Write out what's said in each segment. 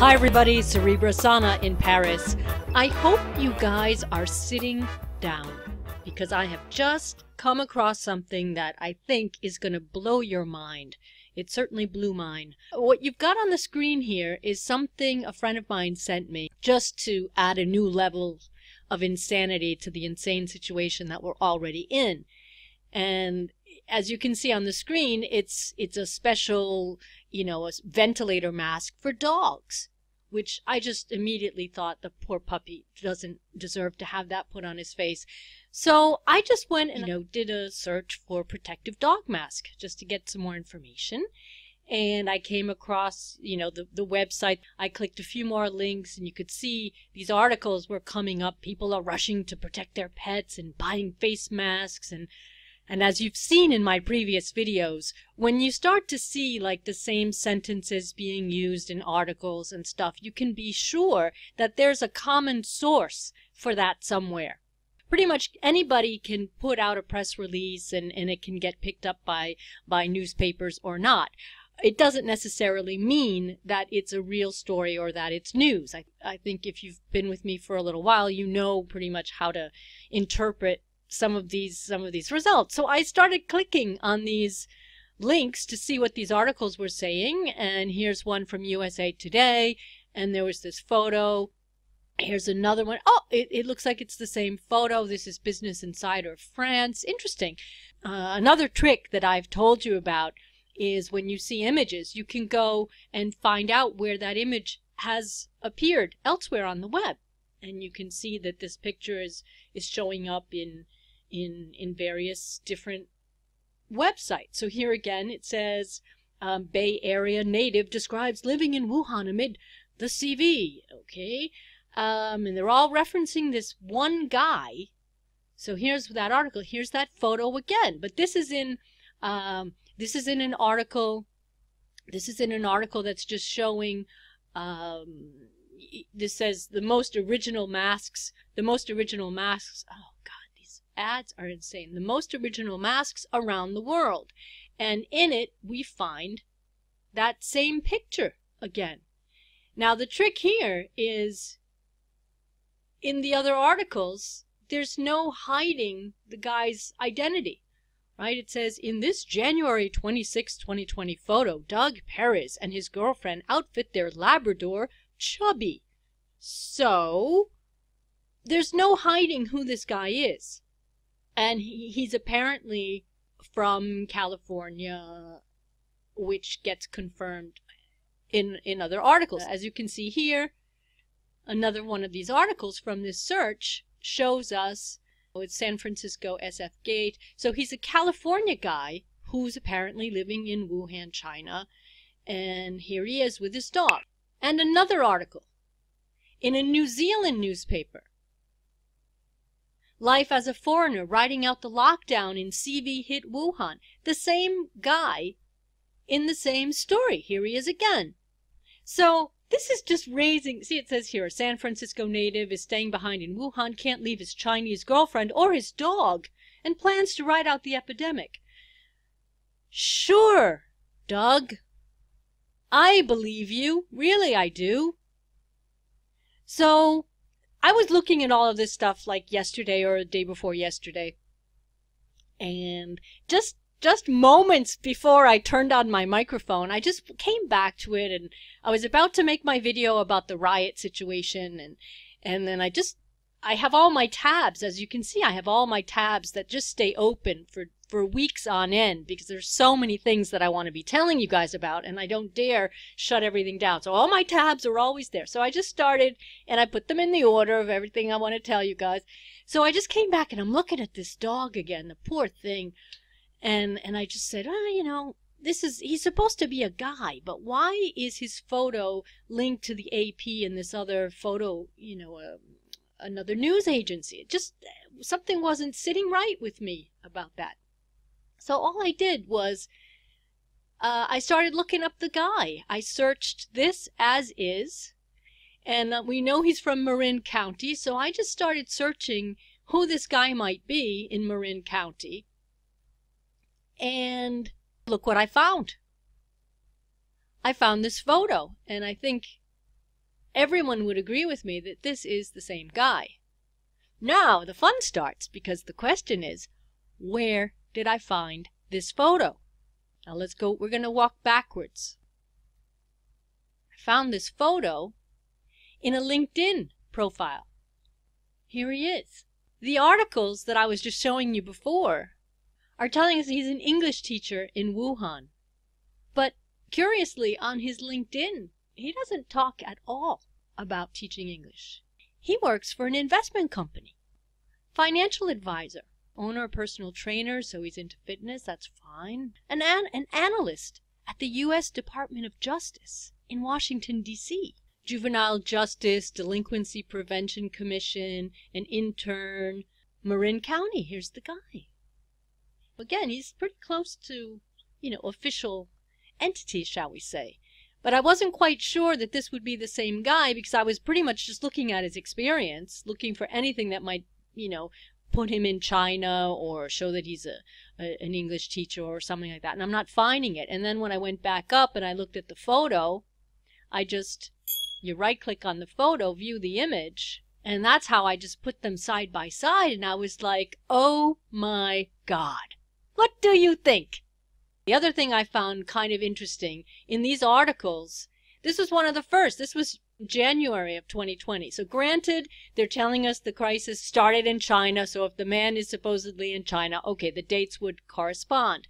Hi everybody, Cerebra Sana in Paris. I hope you guys are sitting down because I have just come across something that I think is going to blow your mind. It certainly blew mine. What you've got on the screen here is something a friend of mine sent me just to add a new level of insanity to the insane situation that we're already in. And as you can see on the screen, it's a special, a ventilator mask for dogs, which I just immediately thought the poor puppy doesn't deserve to have that put on his face. So I just went and did a search for protective dog mask just to get some more information. And I came across, the website. I clicked a few more links and you could see these articles were coming up. People are rushing to protect their pets and buying face masks. And as you've seen in my previous videos, when you start to see like the same sentences being used in articles and stuff, you can be sure that there's a common source for that somewhere. Pretty much anybody can put out a press release and it can get picked up by newspapers or not. It doesn't necessarily mean that it's a real story or that it's news. I think if you've been with me for a little while, you know pretty much how to interpret some of these results. So I started clicking on these links to see what these articles were saying, and here's one from USA Today, and there was this photo. Here's another one. Oh, it looks like it's the same photo. This is Business Insider France. Interesting. Another trick that I've told you about is when you see images, you can go and find out where that image has appeared elsewhere on the web. And you can see that this picture is showing up in various different websites. So here again, it says, Bay Area native describes living in Wuhan amid the CV. Okay. And they're all referencing this one guy. So here's that article. Here's that photo again. But this is in an article that's just showing, this says the most original masks, oh God, these ads are insane. The most original masks around the world. And in it, we find that same picture again. Now the trick here is in the other articles, there's no hiding the guy's identity, right? It says in this January 26, 2020 photo, Doug Perez and his girlfriend outfit their Labrador Chubby. So there's no hiding who this guy is, and he's apparently from California, which gets confirmed in other articles. As you can see here, another one of these articles from this search shows us, it's San Francisco SF Gate. So he's a California guy who's apparently living in Wuhan, China, and here he is with his dog. And another article in a New Zealand newspaper. Life as a foreigner riding out the lockdown in CV hit Wuhan. The same guy in the same story. Here he is again. So this is just raising, see it says here, a San Francisco native is staying behind in Wuhan, can't leave his Chinese girlfriend or his dog, and plans to ride out the epidemic. Sure, Doug. I believe you. Really, I do. So I was looking at all of this stuff like yesterday or the day before yesterday. And just moments before I turned on my microphone, I just came back to it, and I was about to make my video about the riot situation. And then I have all my tabs. As you can see, I have all my tabs that just stay open for weeks on end because there's so many things that I want to be telling you guys about, and I don't dare shut everything down. So all my tabs are always there. So I just started and I put them in the order of everything I want to tell you guys. So I just came back and I'm looking at this dog again, the poor thing. And I just said, oh, he's supposed to be a guy, but why is his photo linked to the AP and this other photo, another news agency? It just, something wasn't sitting right with me about that. So all I did was I started looking up the guy. I searched this as is, and we know he's from Marin County, so I just started searching who this guy might be in Marin County. And look what I found. I found this photo, and I think everyone would agree with me that this is the same guy. Now the fun starts, because the question is, where did I find this photo? Now let's go, we're going to walk backwards. I found this photo in a LinkedIn profile. Here he is. The articles that I was just showing you before are telling us he's an English teacher in Wuhan. But curiously, on his LinkedIn, he doesn't talk at all about teaching English. He works for an investment company, financial advisor, owner of personal trainer, so he's into fitness, that's fine, and an analyst at the U.S. Department of Justice in Washington, D.C., Juvenile Justice, Delinquency Prevention Commission, an intern, Marin County. Here's the guy. Again, he's pretty close to, official entity, shall we say. But I wasn't quite sure that this would be the same guy, because I was pretty much just looking at his experience, looking for anything that might, put him in China or show that he's an English teacher or something like that. And I'm not finding it. And then when I went back up and I looked at the photo, you right-click on the photo, view the image, and that's how I just put them side by side, and I was like, oh my God, what do you think? The other thing I found kind of interesting in these articles, this was one of the first, this was January of 2020. So granted, they're telling us the crisis started in China, so if the man is supposedly in China, okay, the dates would correspond.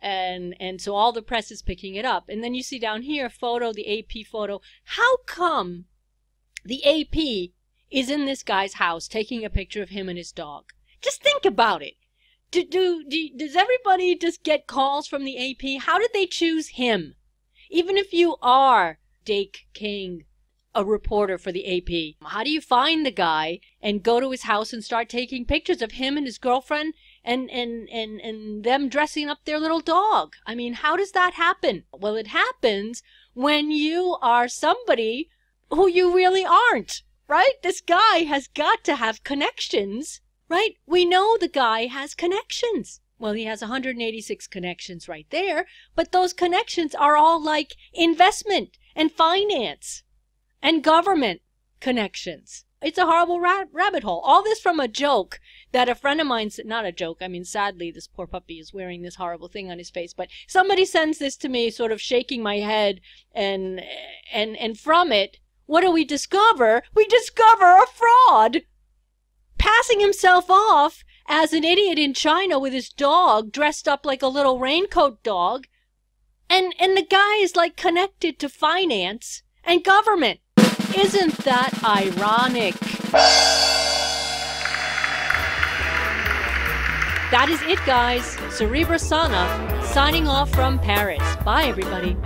And so all the press is picking it up. And then you see down here, photo, the AP photo. How come the AP is in this guy's house taking a picture of him and his dog? Just think about it. Does everybody just get calls from the AP? How did they choose him? Even if you are Jake King, a reporter for the AP, how do you find the guy and go to his house and start taking pictures of him and his girlfriend? And them dressing up their little dog. I mean, how does that happen? Well, it happens when you are somebody who you really aren't, right? This guy has got to have connections, right? We know the guy has connections. Well, he has 186 connections right there, but those connections are all like investment and finance and government connections. It's a horrible rabbit hole. All this from a joke that a friend of mine, not a joke, I mean, sadly, this poor puppy is wearing this horrible thing on his face, but somebody sends this to me sort of shaking my head, and from it, what do we discover? We discover a fraud passing himself off as an idiot in China with his dog dressed up like a little raincoat dog, and the guy is like connected to finance and government. Isn't that ironic? That is it, guys. Cerebra Sana, signing off from Paris. Bye, everybody.